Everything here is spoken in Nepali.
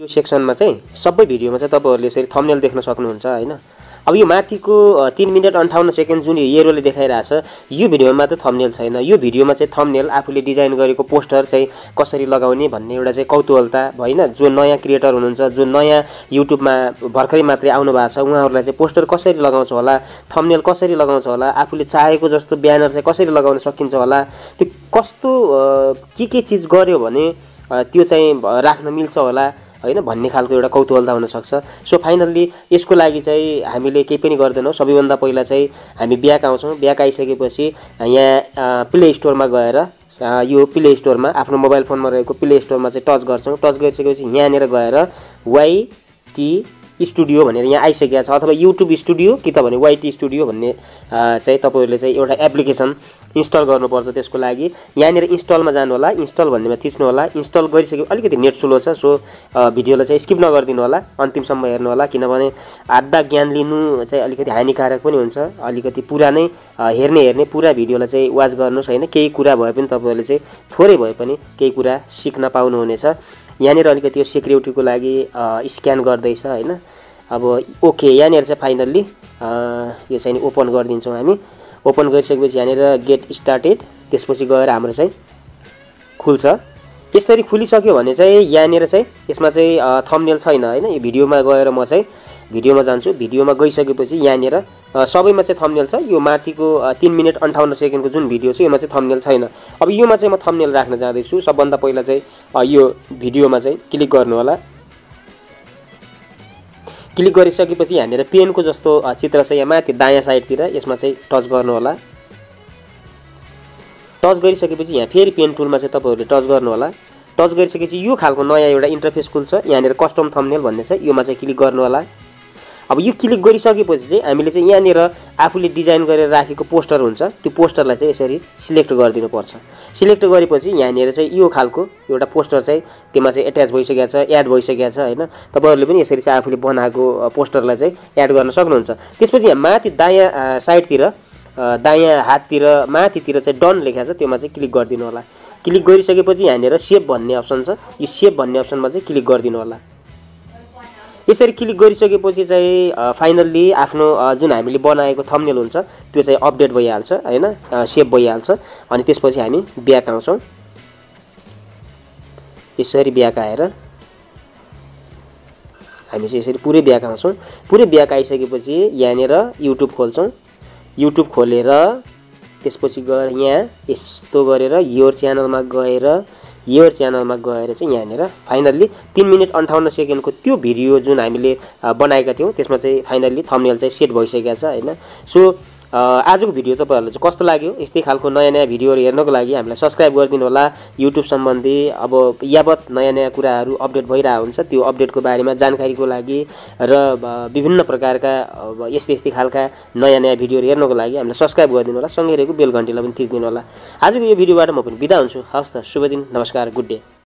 यो सेक्सनमा चाहिँ सबै भिडियोमा चाहिँ तपाईहरुले यसरी थम्बनेल देख्न सक्नुहुन्छ हैन। अब यो माथिको 3 मिनेट 58 सेकेन्ड जुन येरोले देखाइराछ यो भिडियोमा त थम्बनेल छैन। यो भिडियोमा चाहिँ थम्बनेल आफूले डिजाइन गरेको पोस्टर चाहिँ कसरी लगाउने भन्ने एउटा चाहिँ कौतूहलता हैन। जो नयाँ क्रिएटर हुनुहुन्छ, जो नयाँ युट्युबमा भर्खरै मात्रै आउनु भएको छ उहाँहरुलाई चाहिँ पोस्टर कसरी लगाउँछ होला, थम्बनेल कसरी लगाउँछ होला, आफूले चाहेको जस्तो ब्यानर चाहिँ कसरी लगाउन सकिन्छ होला, त्यो कस्तो के चीज गर्यो भने त्यो चाहिँ राख्न मिल्छ होला हैन भन्ने खालको एउटा कौतूहलता हुन सक्छ। सो फाइनल्ली यसको लागि चाहिँ हामीले केही पनि गर्दैनौ। सबैभन्दा पहिला चाहिँ हामी ब्याक आउँछौं। ब्याक आइसकेपछि यहाँ प्ले स्टोरमा गएर यो प्ले स्टोरमा आफ्नो मोबाइल फोनमा रहेको प्ले स्टोरमा चाहिँ टच गर्छौं। टच गरिसकेपछि यहाँनेर गएर YT स्टुडियो भनेर यहाँ आइसकेको छ अथवा YouTube स्टुडियो कि त भने YT स्टुडियो भन्ने चाहिँ तपाईहरुले चाहिँ एउटा एप्लिकेसन इन्स्टल गर्नुपर्छ। त्यसको लागि यहाँनेर इन्स्टलमा जानु होला, इन्स्टल भन्नेमा थिच्नु होला। इन्स्टल गरिसकेपछि अलिकति नेट स्लो छ, सो भिडियोलाई चाहिँ स्किप नगर्दिनु होला, अन्तिमसम्म हेर्नु होला किनभने आधा ज्ञान लिनु चाहिँ अलिकति हानिकारक पनि हुन्छ। अलिकति पुरा नै हेर्ने पुरा भिडियोलाई चाहिँ वाच गर्नुस् हैन। केही कुरा भए पनि तपाईहरुले चाहिँ थोरै भए पनि केही कुरा सिक्न पाउनुहुनेछ। यहाँनेर अलिकति यो सिक्युरिटीको लागि स्क्यान गर्दैछ हैन। अब ओके यहाँनेर चाहिँ फाइनल्ली यो चाहिँ ओपन गर्दिन्छौं हामी। ओपन गरिसकेपछि यहाँनेर गेट स्टार्टेड त्यसपछि गएर हाम्रो चाहिँ खुल्छ। यसरी खुलिसक्यो भने चाहिँ यहाँनेर चाहिँ यसमा चाहिँ थम्बनेल छैन हैन। यो भिडियोमा गएर म चाहिँ भिडियोमा जान्छु। भिडियोमा गइसकेपछि यहाँनेर सबैमा चाहिँ थम्बनेल छ। यो माथिको 3 मिनेट 58 सेकेन्डको जुन भिडियो छ यसमा चाहिँ थम्बनेल छैन। अब योमा चाहिँ म थम्बनेल राख्न जाँदै छु। सबभन्दा पहिला चाहिँ यो भिडियोमा चाहिँ क्लिक गर्नु होला। क्लिक गरिसकेपछि यहाँनेर पेनको जस्तो चित्र छ यहाँ माथि दायाँ साइडतिर यसमा चाहिँ टच गर्नु होला। टच गरिसकेपछि यहाँ फेरि पेन टुलमा चाहिँ तपाईहरुले टच गर्नु होला। टच गरिसकेपछि यो खालको नयाँ एउटा इन्टरफेस खुल्छ। यहाँनेर कस्टम थम्बनेल भन्ने छ योमा चाहिँ क्लिक गर्नु होला। अब यो क्लिक गरिसकेपछि चाहिँ हामीले चाहिँ यहाँनेर आफूले डिजाइन गरेर राखेको पोस्टर हुन्छ त्यो पोस्टरलाई चाहिँ यसरी सिलेक्ट गरिदिनु पर्छ। सिलेक्ट गरेपछि यहाँनेर चाहिँ यो खालको एउटा पोस्टर चाहिँ त्यसमा चाहिँ अट्याच भइसकेको छ, एड भइसकेको छ हैन। तपाईहरुले पनि यसरी चाहिँ आफूले बनाएको पोस्टरलाई चाहिँ एड गर्न सक्नुहुन्छ। त्यसपछि यहाँ माथि दायाँ साइडतिर दायाँ हाततिर माथितिर चाहिँ डन लेखेको छ त्यसमा चाहिँ क्लिक गरिदिनु होला। क्लिक गरिसकेपछि यहाँनेर सेभ भन्ने अप्सन छ यो सेभ भन्ने अप्सनमा चाहिँ क्लिक गरिदिनु होला। यसरी क्लिक गरिसकेपछि चाहिँ फाइनल्ली आफ्नो जुन हामीले बनाएको थम्बनेल हुन्छ त्यो चाहिँ अपडेट भइहाल्छ हैन, सेभ भइहाल्छ। अनि त्यसपछि हामी ब्याक आउँछौं। यसरी ब्याक आएर हामी चाहिँ यसरी पुरै ब्याक आउँछौं। पुरै ब्याक आइसकेपछि यहाँनेर YouTube खोल्छौं। YouTube खोलेर त्यसपछि गएर यहाँ यस्तो गरेर योर च्यानलमा गएर चाहिँ यहाँनेर फाइनल्ली 3 मिनेट 58 सेकेन्डको त्यो भिडियो जुन हामीले बनाएका थियौं त्यसमा चाहिँ फाइनल्ली थम्बनेल चाहिँ सेट भइसकेको छ हैन। सो आजको भिडियो तपाईहरुलाई चाहिँ कस्तो लाग्यो? यस्तै खालको नयाँ भिडियोहरु हेर्नको लागि हामीलाई सब्स्क्राइब गरिदिनु होला। YouTube सम्बन्धी अब यावत नयाँ कुराहरु अपडेट भइरहेको हुन्छ त्यो अपडेटको बारेमा जानकारीको लागि र विभिन्न प्रकारका यस्तै खालका नयाँ भिडियोहरु हेर्नको लागि हामीलाई सब्स्क्राइब गरिदिनु होला। सँगै रहेको बेल घण्टीलाई पनि थिच्दिनु होला। आजको यो भिडियोबाट म पनि बिदा हुन्छु। हवस् त, शुभ दिन, नमस्कार, गुड डे।